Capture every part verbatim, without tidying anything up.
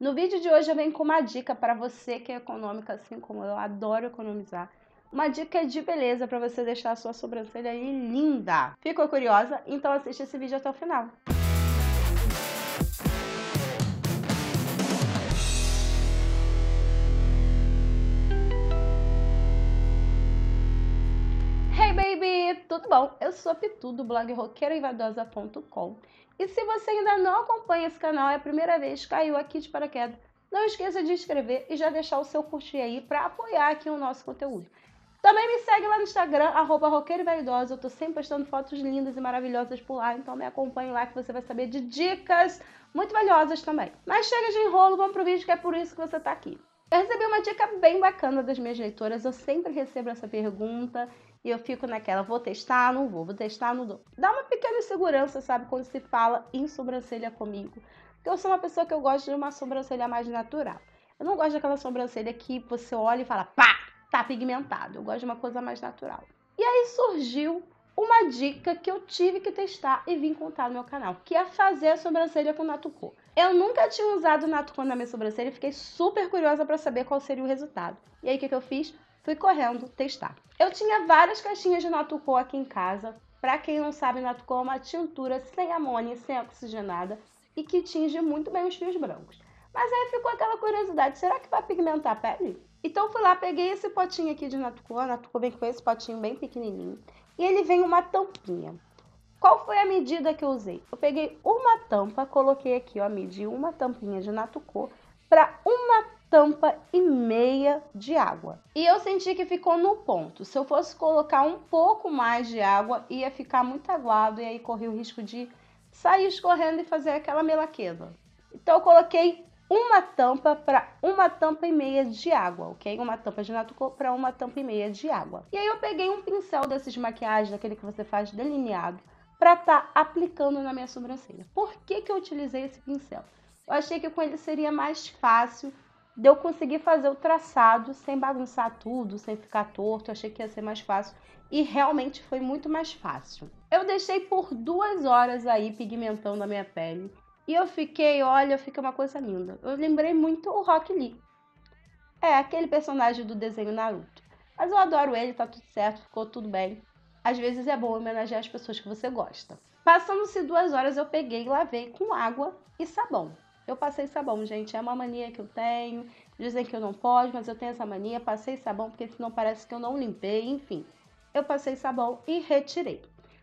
No vídeo de hoje eu venho com uma dica para você que é econômica, assim como eu, eu adoro economizar. Uma dica de beleza para você deixar a sua sobrancelha aí linda. Ficou curiosa? Então assiste esse vídeo até o final. Tudo bom? Eu sou a Pitu do blog Rockeira e Vaidosa ponto com. E se você ainda não acompanha esse canal, é a primeira vez que caiu aqui de paraquedas, não esqueça de inscrever e já deixar o seu curtir aí para apoiar aqui o nosso conteúdo. Também me segue lá no Instagram, arroba Rockeira e Vaidosa. Eu tô sempre postando fotos lindas e maravilhosas por lá, então me acompanhe lá que você vai saber de dicas muito valiosas também. Mas chega de enrolo, vamos pro vídeo que é por isso que você tá aqui. Eu recebi uma dica bem bacana das minhas leitoras, eu sempre recebo essa pergunta e eu fico naquela, vou testar, não vou, vou testar, não dou. Dá uma pequena insegurança, sabe, quando se fala em sobrancelha comigo, porque eu sou uma pessoa que eu gosto de uma sobrancelha mais natural. Eu não gosto daquela sobrancelha que você olha e fala, pá, tá pigmentado, eu gosto de uma coisa mais natural. E aí surgiu uma dica que eu tive que testar e vim contar no meu canal, que é fazer a sobrancelha com Natucor. Eu nunca tinha usado Natucor na minha sobrancelha e fiquei super curiosa para saber qual seria o resultado. E aí o que, que eu fiz? Fui correndo testar. Eu tinha várias caixinhas de Natucor aqui em casa. Para quem não sabe, Natucor é uma tintura sem amônia, sem oxigenada e que tinge muito bem os fios brancos. Mas aí ficou aquela curiosidade, será que vai pigmentar a pele? Então eu fui lá, peguei esse potinho aqui de Natucor, Natucor vem com esse potinho bem pequenininho. E ele vem uma tampinha. Qual foi a medida que eu usei? Eu peguei uma tampa, coloquei aqui, ó, medi uma tampinha de Natucor para uma tampa e meia de água. E eu senti que ficou no ponto. Se eu fosse colocar um pouco mais de água, ia ficar muito aguado e aí corria o risco de sair escorrendo e fazer aquela melaqueza. Então eu coloquei uma tampa para uma tampa e meia de água, ok? Uma tampa de Natucor para uma tampa e meia de água. E aí eu peguei um pincel desses de maquiagem, daquele que você faz delineado, para estar aplicando na minha sobrancelha. Por que que eu utilizei esse pincel? Eu achei que com ele seria mais fácil de eu conseguir fazer o traçado sem bagunçar tudo, sem ficar torto. Eu achei que ia ser mais fácil e realmente foi muito mais fácil. Eu deixei por duas horas aí pigmentando a minha pele. E eu fiquei, olha, fica uma coisa linda. Eu lembrei muito o Rock Lee. É, aquele personagem do desenho Naruto. Mas eu adoro ele, tá tudo certo, ficou tudo bem. Às vezes é bom homenagear as pessoas que você gosta. Passando-se duas horas, eu peguei e lavei com água e sabão. Eu passei sabão, gente, é uma mania que eu tenho. Dizem que eu não posso, mas eu tenho essa mania. Passei sabão porque senão parece que eu não limpei, enfim. Eu passei sabão e retirei.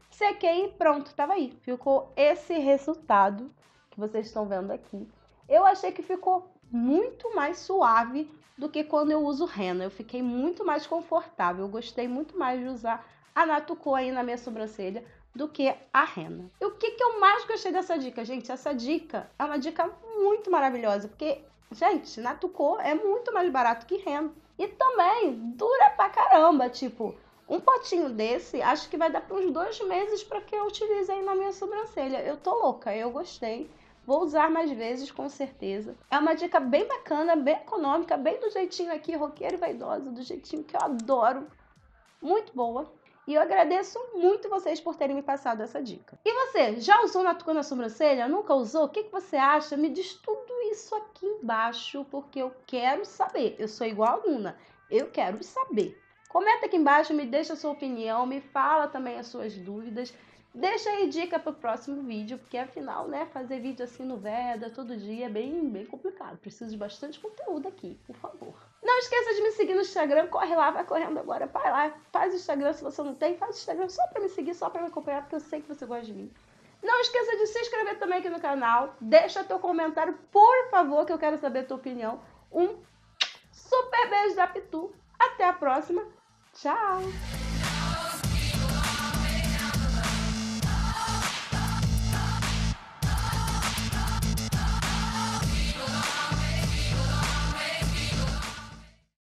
Sequei e pronto, tava aí. Ficou esse resultado que vocês estão vendo aqui. Eu achei que ficou muito mais suave do que quando eu uso henna. Eu fiquei muito mais confortável. Eu gostei muito mais de usar a Natucor aí na minha sobrancelha do que a henna. E o que, que eu mais gostei dessa dica, gente? Essa dica é uma dica muito maravilhosa, porque, gente, Natucor é muito mais barato que henna. E também dura pra caramba, tipo, um potinho desse, acho que vai dar para uns dois meses para que eu utilize aí na minha sobrancelha. Eu tô louca, eu gostei. Vou usar mais vezes, com certeza. É uma dica bem bacana, bem econômica, bem do jeitinho aqui, Rockeira e Vaidosa, do jeitinho que eu adoro. Muito boa. E eu agradeço muito vocês por terem me passado essa dica. E você, já usou Natucor na sobrancelha? Nunca usou? O que, que você acha? Me diz tudo isso aqui embaixo, porque eu quero saber. Eu sou igual a Luna, eu quero saber. Comenta aqui embaixo, me deixa a sua opinião, me fala também as suas dúvidas. Deixa aí dica para o próximo vídeo, porque afinal, né, fazer vídeo assim no VEDA todo dia é bem, bem complicado. Preciso de bastante conteúdo aqui, por favor. Não esqueça de me seguir no Instagram, corre lá, vai correndo agora, vai lá, faz o Instagram se você não tem, faz o Instagram só para me seguir, só para me acompanhar, porque eu sei que você gosta de mim. Não esqueça de se inscrever também aqui no canal, deixa teu comentário, por favor, que eu quero saber a tua opinião. Um super beijo da Pitu, até a próxima, tchau!